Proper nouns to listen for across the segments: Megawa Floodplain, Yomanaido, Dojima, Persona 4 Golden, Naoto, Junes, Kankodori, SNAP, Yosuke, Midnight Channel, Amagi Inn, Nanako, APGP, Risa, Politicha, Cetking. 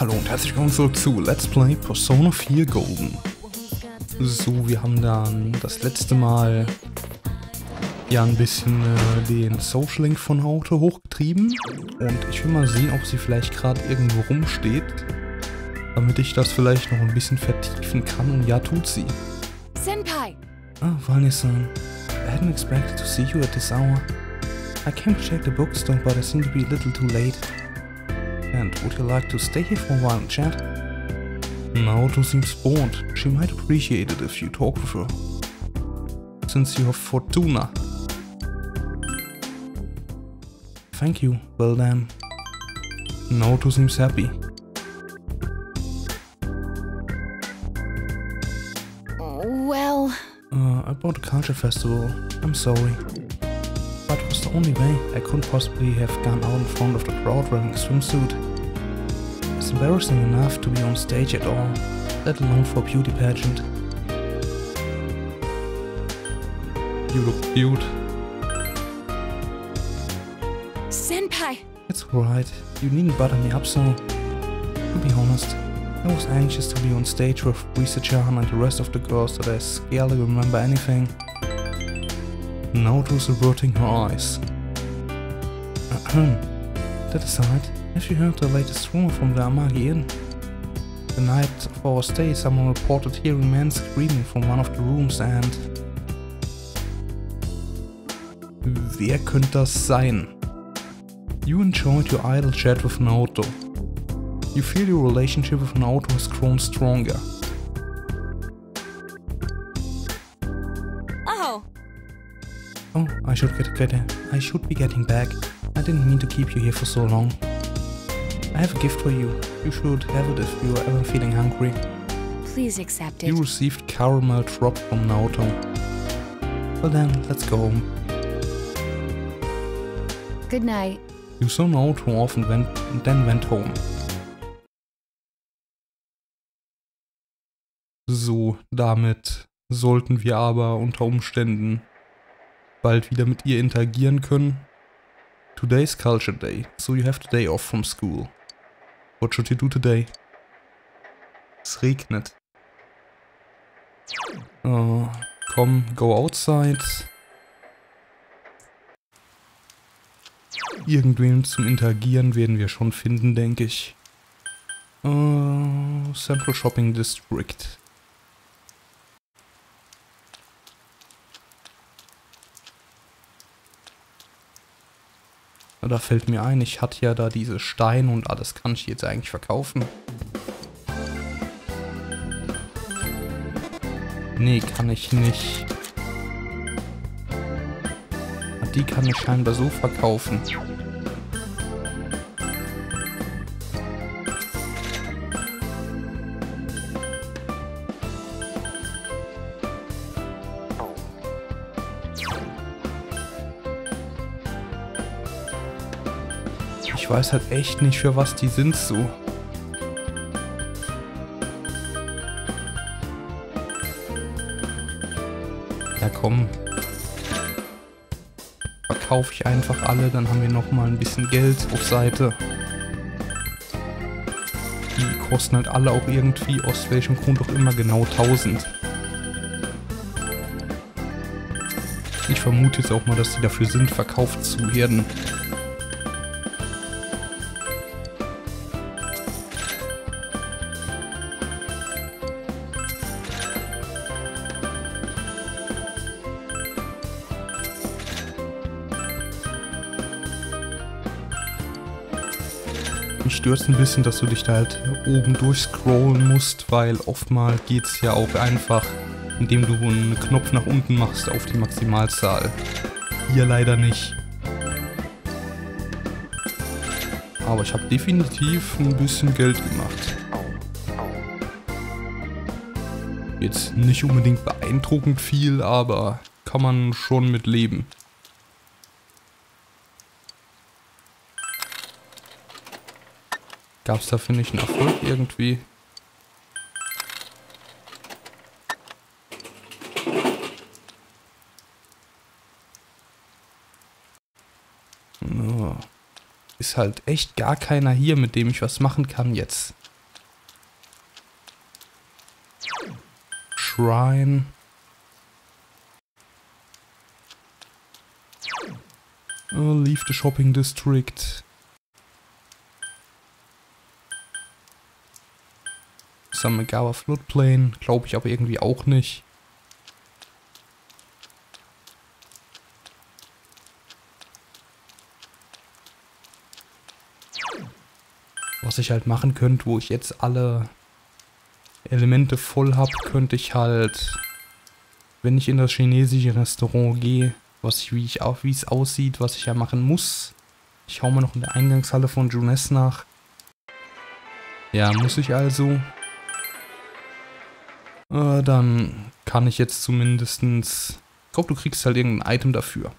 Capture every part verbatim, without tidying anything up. Hallo und herzlich willkommen zurück zu Let's Play Persona vier Golden. So, wir haben dann das letzte Mal ja ein bisschen äh, den Social Link von Auto hochgetrieben. Und ich will mal sehen, ob sie vielleicht gerade irgendwo rumsteht, damit ich das vielleicht noch ein bisschen vertiefen kann. Und ja, tut sie. Senpai! Ah, Vani-san. I hadn't expected to see you at this hour. I came to check the bookstore, but I seem to be a little too late. And would you like to stay here for a while and chat? Naoto seems bored. She might appreciate it if you talk with her. Since you have Fortuna. Thank you, well then. Naoto seems happy. Well... Uh, I bought a culture festival. I'm sorry. But it was the only way. I couldn't possibly have gone out in front of the crowd wearing a swimsuit. It's embarrassing enough to be on stage at all, let alone for a beauty pageant. You look cute. Senpai! It's alright, you needn't butter me up so. To be honest, I was anxious to be on stage with Risa-chan and the rest of the girls that I scarcely remember anything. Naoto's averting her eyes. Ahem. That aside, have you heard the latest rumor from the Amagi Inn? The night of our stay, someone reported hearing men screaming from one of the rooms and... Wer könnte das sein? You enjoyed your idle chat with Naoto. You feel your relationship with Naoto has grown stronger. Oh, I should get better. I should be getting back. I didn't mean to keep you here for so long. I have a gift for you. You should have it if you are ever feeling hungry. Please accept it. You received caramel drop from Naoto. Well then, let's go home. Good night. You saw Naoto off and, went, and then went home. So, damit sollten wir aber unter Umständen bald wieder mit ihr interagieren können. Today's Culture Day, so you have the day off from school. What should you do today? Es regnet. Uh, komm, go outside. Irgendwen zum Interagieren werden wir schon finden, denke ich. Uh, Central Shopping District. Da fällt mir ein, ich hatte ja da diese Steine und alles kann ich jetzt eigentlich verkaufen. Nee, kann ich nicht. Die kann ich scheinbar so verkaufen. Ich weiß halt echt nicht, für was die sind so. Ja komm. Verkaufe ich einfach alle, dann haben wir nochmal ein bisschen Geld auf Seite. Die kosten halt alle auch irgendwie, aus welchem Grund auch immer, genau tausend. Ich vermute jetzt auch mal, dass die dafür sind, verkauft zu werden. Stört ein bisschen, dass du dich da halt oben durchscrollen musst, weil oftmals geht es ja auch einfach, indem du einen Knopf nach unten machst auf die Maximalzahl. Hier leider nicht. Aber ich habe definitiv ein bisschen Geld gemacht. Jetzt nicht unbedingt beeindruckend viel, aber kann man schon mit leben. Gab's dafür nicht einen Erfolg irgendwie? Ist halt echt gar keiner hier, mit dem ich was machen kann jetzt. shrine. Uh, leave the shopping district. Some Megawa Floodplain, glaube ich aber irgendwie auch nicht. Was ich halt machen könnte, wo ich jetzt alle Elemente voll habe, könnte ich halt, wenn ich in das chinesische Restaurant gehe, was ich, wie ich auch, wie es aussieht, was ich ja machen muss. Ich hau mal noch in der Eingangshalle von Junes nach. Ja, muss ich also. Äh, dann kann ich jetzt zumindestens. Ich glaube, du kriegst halt irgendein Item dafür.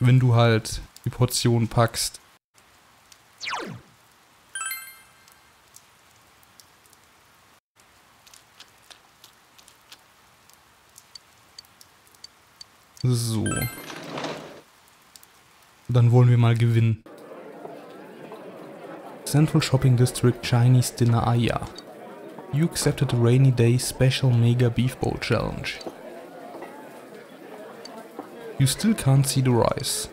Wenn du halt die Portion packst. So. Dann wollen wir mal gewinnen. Central Shopping District Chinese Dinner Aya. You accepted the Rainy Day Special Mega Beef Bowl Challenge. You still can't see the rice.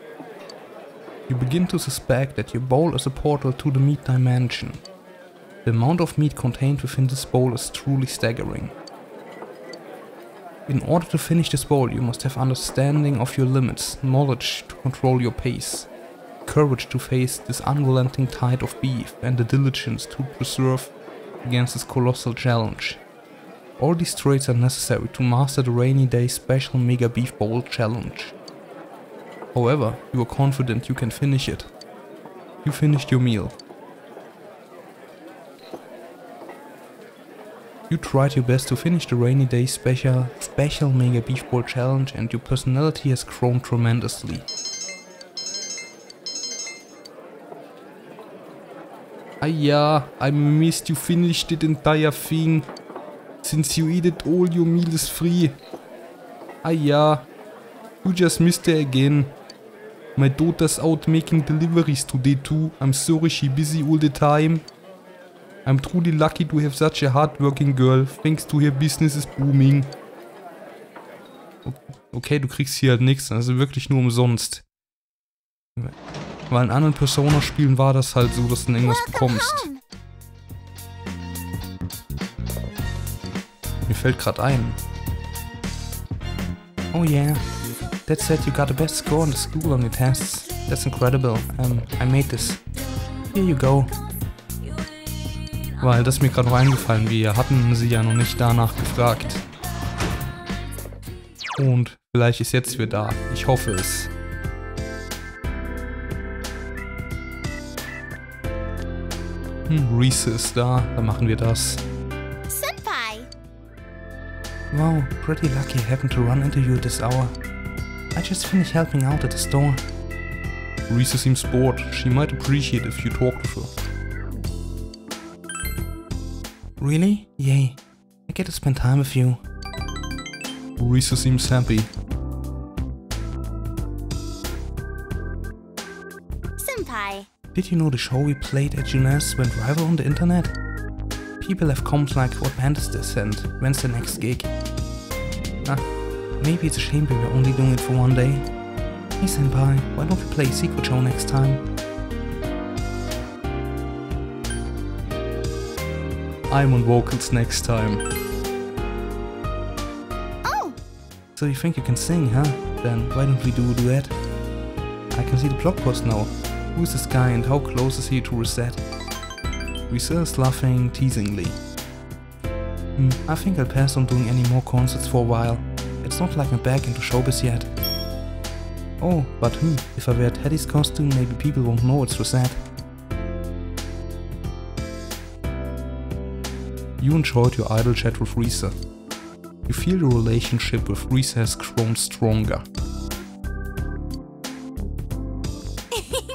You begin to suspect that your bowl is a portal to the meat dimension. The amount of meat contained within this bowl is truly staggering. In order to finish this bowl, you must have understanding of your limits, knowledge to control your pace, courage to face this unrelenting tide of beef, and the diligence to preserve against this colossal challenge. All these traits are necessary to master the Rainy Day Special Mega Beef Bowl Challenge. However, you are confident you can finish it. You finished your meal. You tried your best to finish the Rainy Day Special Special Mega Beef Bowl Challenge, and your personality has grown tremendously. Aya, I missed you finished the entire thing. Since you eat it, all your meal is free. Aya, you just missed it again. My daughter's out making deliveries today too. I'm sorry she's busy all the time. I'm truly lucky to have such a hardworking girl. Thanks to her business is booming. Okay, du kriegst hier halt nichts. Also wirklich nur umsonst. Weil in anderen Persona-Spielen war das halt so, dass du irgendwas bekommst. Mir fällt gerade ein. Oh yeah. That said, you got the best score in the school on your tests. That's incredible. Um, I made this. Here you go. Weil das mir gerade noch eingefallen, wir hatten sie ja noch nicht danach gefragt. Und vielleicht ist jetzt wieder da. Ich hoffe es. Hm, Reese ist da. Dann machen wir das. Senpai. Wow, pretty lucky happened to run into you this hour. I just finished helping out at the store. Reese seems bored. She might appreciate if you talk to her. Really? Yay. I get to spend time with you. Reese seems happy. Senpai. Did you know the show we played at Junes went viral on the internet? People have comments like, what band is this and when's the next gig? Ah, maybe it's a shame we were only doing it for one day. Hey Senpai, why don't we play a secret show next time? I'm on vocals next time. Oh! So you think you can sing, huh? Then why don't we do a duet? I can see the blog post now. Who is this guy and how close is he to Reset? Risa is laughing teasingly. Hmm, I think I'll pass on doing any more concerts for a while. It's not like I'm back into showbiz yet. Oh, but hmm, if I wear Teddy's costume, maybe people won't know it's Reset. You enjoyed your idle chat with Reese. You feel your relationship with Reese has grown stronger.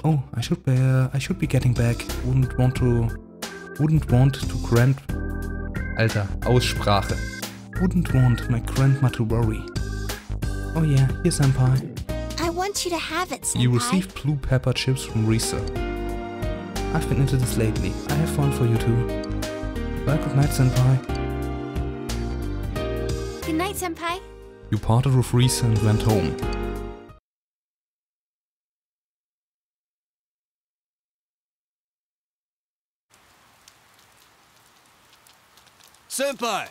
Oh, I should be uh, I should be getting back. Wouldn't want to wouldn't want to grand Alter, Aussprache. Wouldn't want my grandma to worry. Oh yeah, here Senpai. I want you to have it, Senpai. You received blue pepper chips from Reese. I've been into this lately. I have one for you too. Well, good night, Senpai. Good night, senpai. You parted with Risa and went home. Senpai!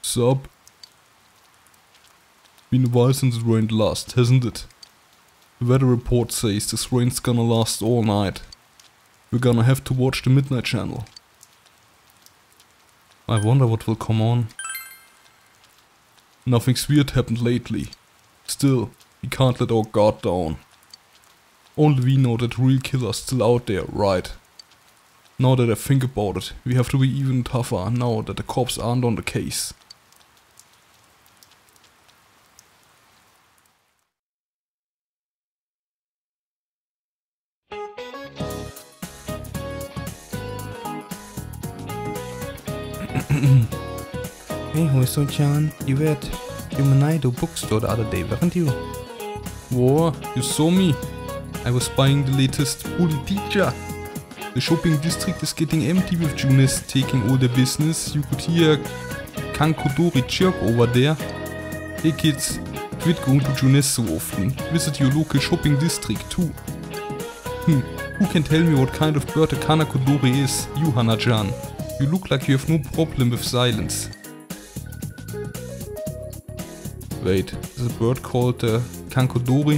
Sup? Been a while since it rained last, hasn't it? The weather report says this rain's gonna last all night. We're gonna have to watch the Midnight Channel. I wonder what will come on. Nothing's weird happened lately. Still, we can't let our guard down. Only we know that real killers still out there, right? Now that I think about it, we have to be even tougher now that the cops aren't on the case. Hey Hoiso-chan, you were at Yomanaido bookstore the other day, weren't you? Whoa, you saw me? I was buying the latest Politicha. The shopping district is getting empty with Junes taking all the business. You could hear Kankodori chirp over there. Hey kids, quit going to Junes so often. Visit your local shopping district too. Hmm, who can tell me what kind of bird a Kankodori is? You, Hana-chan. You look like you have no problem with silence. Wait, is a bird called the uh, Kankodori?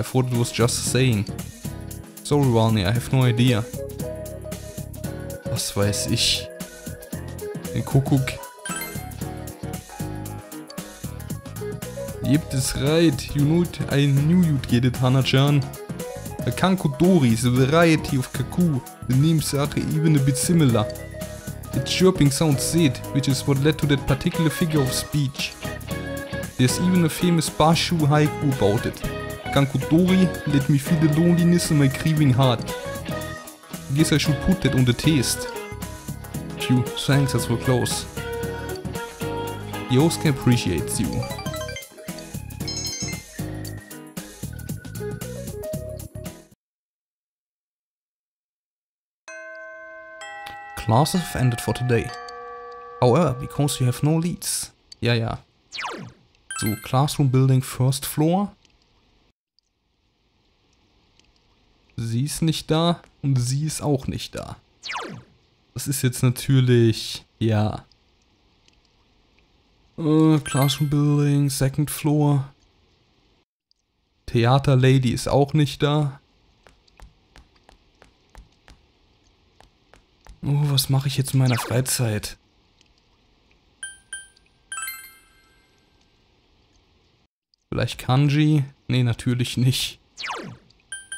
I thought it was just a saying. Sorry Rani, I have no idea. Was weiß ich? Ein Kuckuck. Yep, that's right. You know it. I knew you'd get it, Hana-chan. A Kankodori is a variety of cuckoo. The names are even a bit similar. Its chirping sounds said, which is what led to that particular figure of speech. There's even a famous Bashu haiku about it. Kankodori, let me feel the loneliness in my grieving heart. I guess I should put that on the taste. Phew, thanks, that's for close. Yosuke appreciates you. Classes have ended for today. However, because you have no leads. Yeah, yeah. So, classroom building first floor. Sie ist nicht da und sie ist auch nicht da. Das ist jetzt natürlich, ja. Uh, classroom building, second floor. Theater Lady ist auch nicht da. Oh, was mache ich jetzt in meiner Freizeit? Vielleicht Kanji? Nee, natürlich nicht.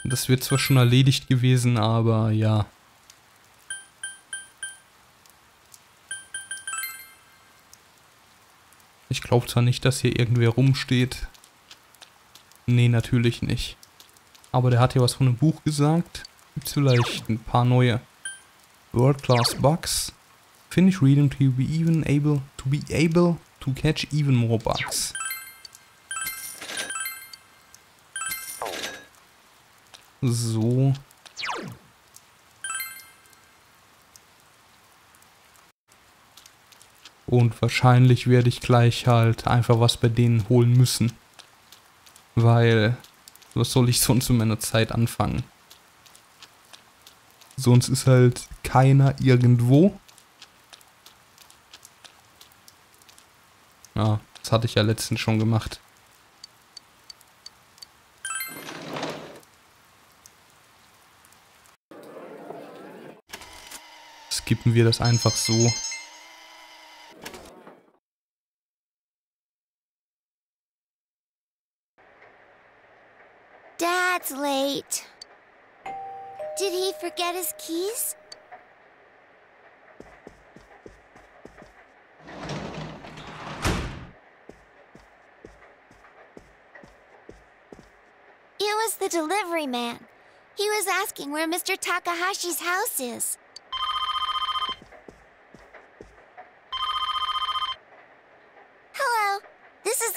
Das wird zwar schon erledigt gewesen, aber ja. Ich glaube zwar nicht, dass hier irgendwer rumsteht. Nee, natürlich nicht. Aber der hat ja was von einem Buch gesagt. Gibt's vielleicht ein paar neue. World Class Bugs. Finish reading to be even able to be able to catch even more bugs. So. Und wahrscheinlich werde ich gleich halt einfach was bei denen holen müssen. Weil, was soll ich sonst in meiner Zeit anfangen? Sonst ist halt keiner irgendwo. Ja, das hatte ich ja letztens schon gemacht. Skippen wir das einfach so. Dad's late. Did he forget his keys? It was the delivery man. He was asking where Mister Takahashi's house is.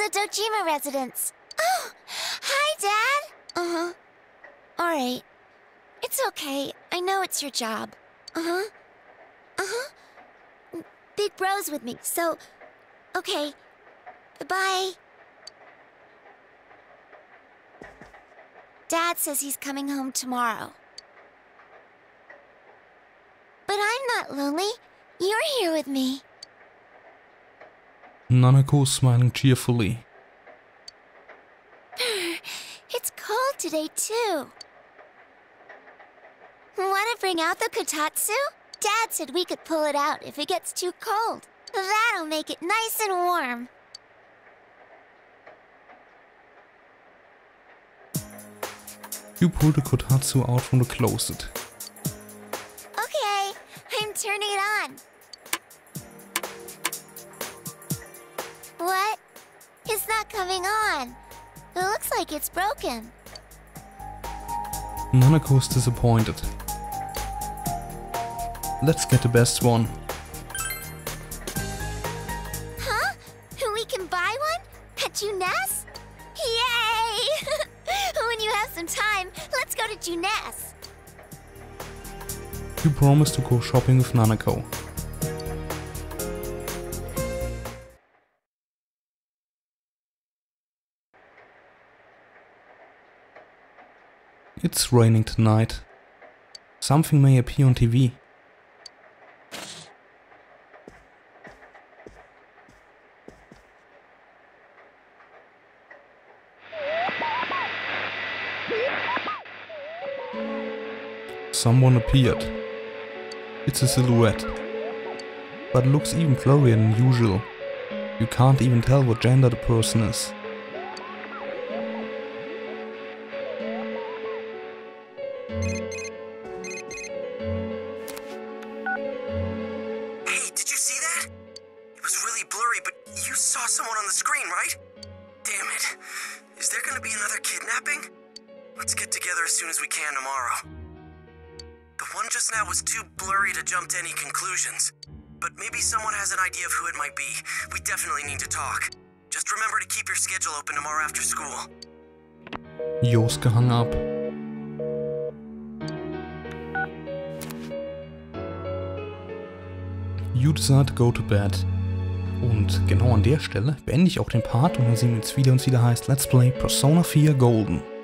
Dojima residence. Oh, hi, Dad. Uh-huh. All right. It's okay. I know it's your job. Uh-huh. Uh-huh. Big bro's with me, so... Okay. Goodbye. Dad says he's coming home tomorrow. But I'm not lonely. You're here with me. Nanako smiling cheerfully. It's cold today, too. Want to bring out the kotatsu? Dad said we could pull it out if it gets too cold. That'll make it nice and warm. You pull the kotatsu out from the closet. Okay, I'm turning it on. What? It's not coming on. It looks like it's broken. Nanako's disappointed. Let's get the best one. Huh? We can buy one? At Junes? Yay! When you have some time, let's go to Junes. You promised to go shopping with Nanako. It's raining tonight. Something may appear on T V. Someone appeared. It's a silhouette, but looks even blurrier than usual. You can't even tell what gender the person is. Hey, did you see that? It was really blurry, but you saw someone on the screen, right? Damn it. Is there gonna be another kidnapping? Let's get together as soon as we can tomorrow. The one just now was too blurry to jump to any conclusions. But maybe someone has an idea of who it might be. We definitely need to talk. Just remember to keep your schedule open tomorrow after school. Joske hung up. You decide to go to bed. Und genau an der Stelle beende ich auch den Part, und dann sehen wir uns wieder und wieder heißt Let's Play Persona vier Golden.